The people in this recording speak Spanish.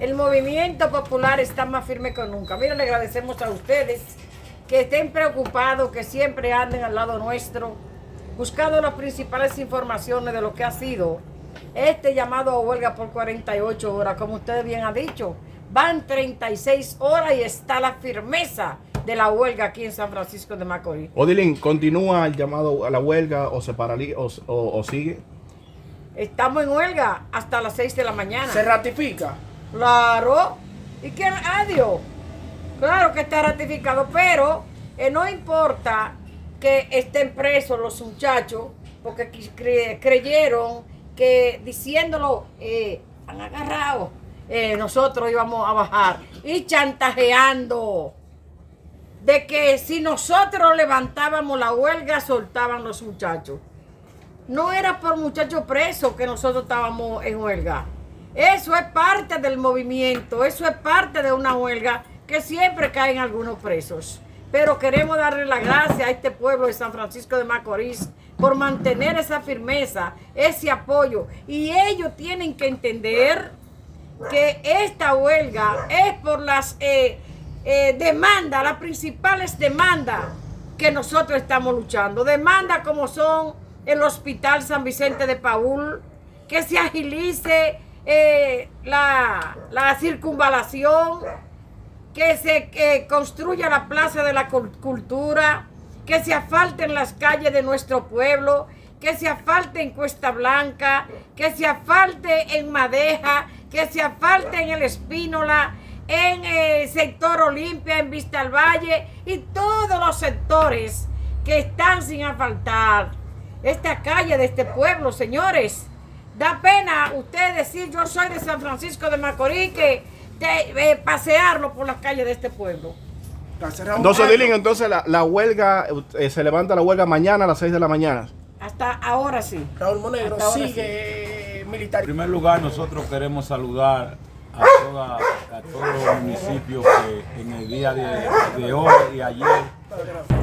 el movimiento popular está más firme que nunca. Mira, le agradecemos a ustedes que estén preocupados, que siempre anden al lado nuestro, buscando las principales informaciones de lo que ha sido este llamado a huelga por 48 horas, como ustedes bien han dicho. Van 36 horas y está la firmeza de la huelga aquí en San Francisco de Macorís. Odilín, ¿continúa el llamado a la huelga o se paraliza o sigue? Estamos en huelga hasta las 6 de la mañana. ¿Se ratifica? Claro. ¿Y qué? Adiós. Claro que está ratificado, pero no importa que estén presos los muchachos, porque creyeron que diciéndolo, han agarrado. Nosotros íbamos a bajar y chantajeando de que si nosotros levantábamos la huelga soltaban los muchachos. No era por muchachos presos que nosotros estábamos en huelga. Eso es parte del movimiento, eso es parte de una huelga que siempre caen algunos presos. Pero queremos darle las gracias a este pueblo de San Francisco de Macorís por mantener esa firmeza, ese apoyo. Y ellos tienen que entender que esta huelga es por las demandas, las principales demandas que nosotros estamos luchando. Demandas como son el Hospital San Vicente de Paúl, que se agilice la circunvalación, que se construya la Plaza de la Cultura, que se asfalten las calles de nuestro pueblo, que se asfalte en Cuesta Blanca, que se asfalte en Madeja, que se asfalte en El Espínola, en el sector Olimpia, en Vista al Valle y todos los sectores que están sin asfaltar. Esta calle de este pueblo, señores, da pena usted decir yo soy de San Francisco de Macorís que pasearlo por las calles de este pueblo. Entonces, Diling, entonces la huelga, se levanta la huelga mañana a las 6 de la mañana. Hasta ahora sí. Caón Monegro sigue militar. En primer lugar, nosotros queremos saludar a todos los municipios que en el día de hoy y ayer